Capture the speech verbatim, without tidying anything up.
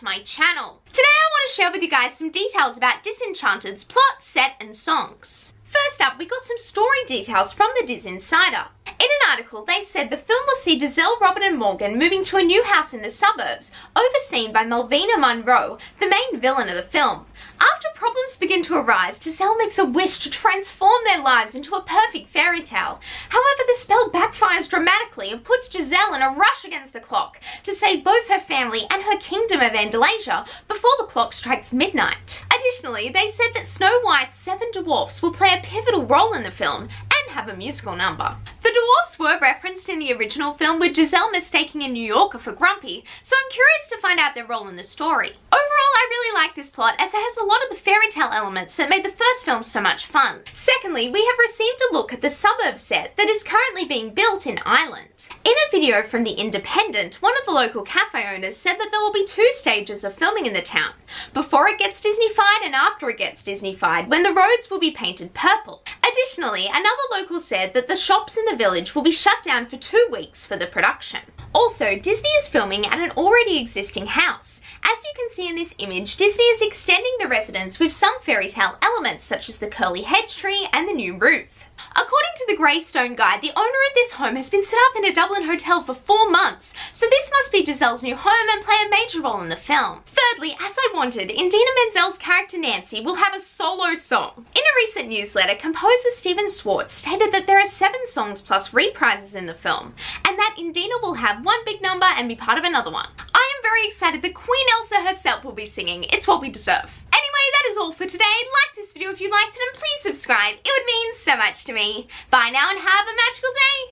to my channel. Today I want to share with you guys some details about Disenchanted's plot, set and songs. First up, we got some story details from the Diz Insider. In an article, they said the film will see Giselle, Robert and Morgan moving to a new house in the suburbs, overseen by Malvina Monroe, the main villain of the film. After problems begin to arise, Giselle makes a wish to transform their lives into a perfect fairy tale. However, the spell backfires dramatically and puts Giselle in a rush against the clock to save both her family and her kingdom of Andalasia before the clock strikes midnight. Additionally, they said that Snow White's seven dwarfs will play a pivotal role in the film and have a musical number. The dwarfs were referenced in the original film, with Giselle mistaking a New Yorker for Grumpy, so I'm curious to find out their role in the story. Overall, I really like this plot as it has a lot of the fairy tale elements that made the first film so much fun. Secondly, we have received a look at the suburb set that is currently being built in Ireland. In a video from The Independent, one of the local cafe owners said that there will be two stages of filming in the town, before it gets Disneyfied and after it gets Disneyfied, when the roads will be painted purple. Additionally, another local said that the shops in the village will be shut down for two weeks for the production. Also, Disney is filming at an already existing house. As you can see in this image, Disney is extending the residence with some fairy tale elements such as the curly hedge tree and the new roof. According to the Greystone Guide, the owner of this home has been set up in a Dublin hotel for four months, so this must be Giselle's new home and play a major role in the film. Thirdly, as I wanted, Idina Menzel's character Nancy will have a solo song. In a recent newsletter, composer Steven Schwartz stated that there are seven songs plus reprises in the film, and that Idina will have one big number and be part of another one. I am very excited that Queen Elsa herself will be singing. It's what we deserve. Anyway, that is all for today. Like this video if you liked it and please subscribe. It would mean so much to me. Bye now and have a magical day.